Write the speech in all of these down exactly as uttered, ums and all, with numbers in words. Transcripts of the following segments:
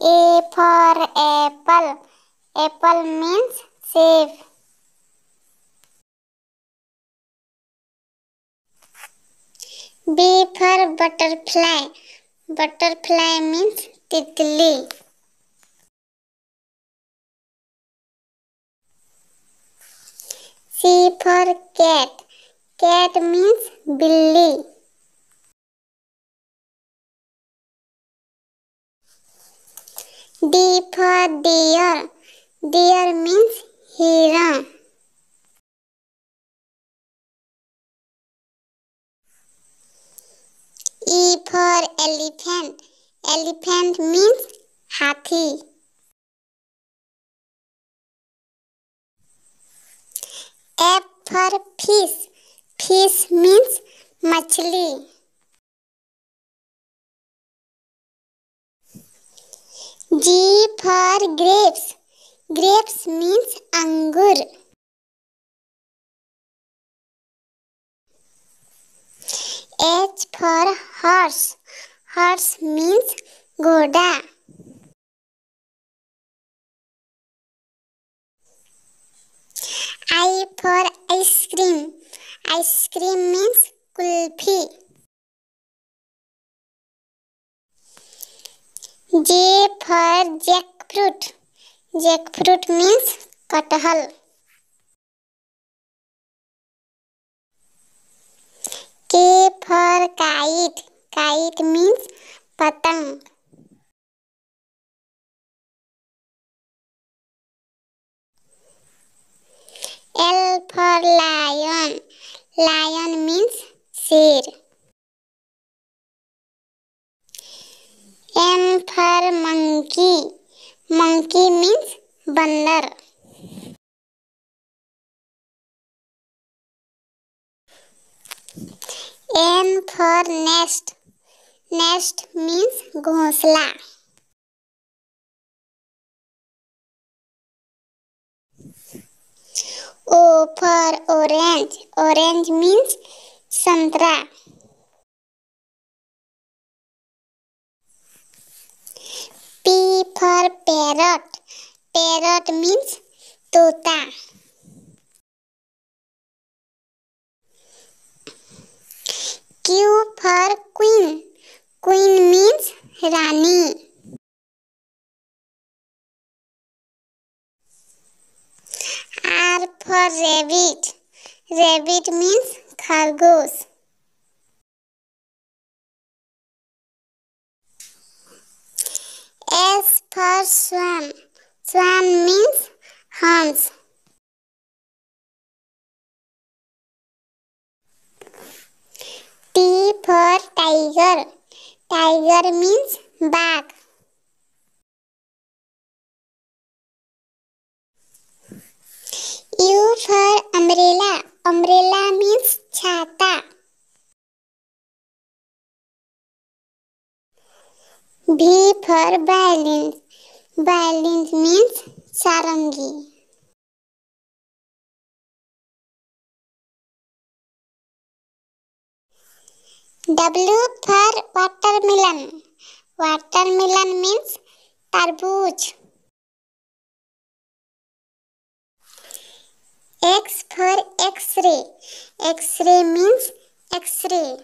A for apple. Apple means save. B for butterfly. Butterfly means तितली. C for cat. Cat means बिल्ली. D for deer. Deer means हिरण. E for elephant. Elephant means हाथी. F for fish. Fish means मछली. G for grapes. Grapes means अंगूर. H for horse. Horse means घोड़ा. I for ice cream. Ice cream means kulfi. J for jackfruit. Jackfruit means कटहल. K for kite. Kite means पतंग. L for lion. Lion means शेर. M for monkey. Monkey means बंदर. N for nest. Nest means घोंसला. O for orange. Orange means संतरा. P for parrot. Parrot means तोता. Q for queen. Queen means Rani. R for rabbit. Rabbit means खरगोश. S for swan. Swan means हंस. T for tiger. Tiger means बाघ. U for umbrella. Umbrella means छाता. V for violin. Violin means sarangi. W for watermelon. Watermelon means तरबूज. X for X-ray. X-ray means X-ray.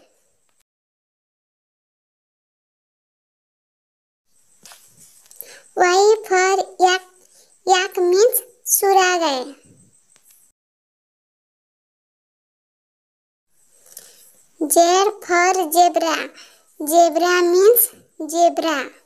Y for yak. Yak means सुरागय. Z for zebra. Zebra means zebra.